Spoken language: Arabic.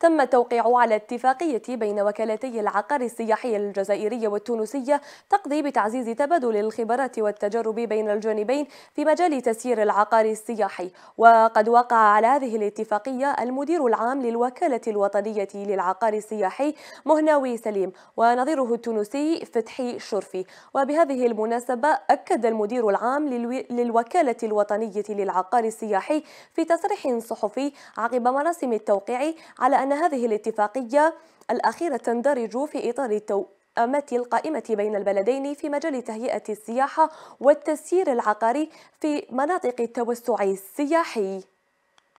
تم التوقيع على اتفاقية بين وكالتي العقار السياحي الجزائرية والتونسية تقضي بتعزيز تبادل الخبرات والتجارب بين الجانبين في مجال تسيير العقار السياحي. وقد وقع على هذه الاتفاقية المدير العام للوكالة الوطنية للعقار السياحي مهناوي سليم ونظيره التونسي فتحي الشرفي. وبهذه المناسبة أكد المدير العام للوكالة الوطنية للعقار السياحي في تصريح صحفي عقب مراسم التوقيع على أن هذه الاتفاقية الأخيرة تندرج في إطار التوأمات القائمة بين البلدين في مجال تهيئة السياحة والتسيير العقاري في مناطق التوسع السياحي.